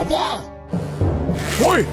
Apa? Woi.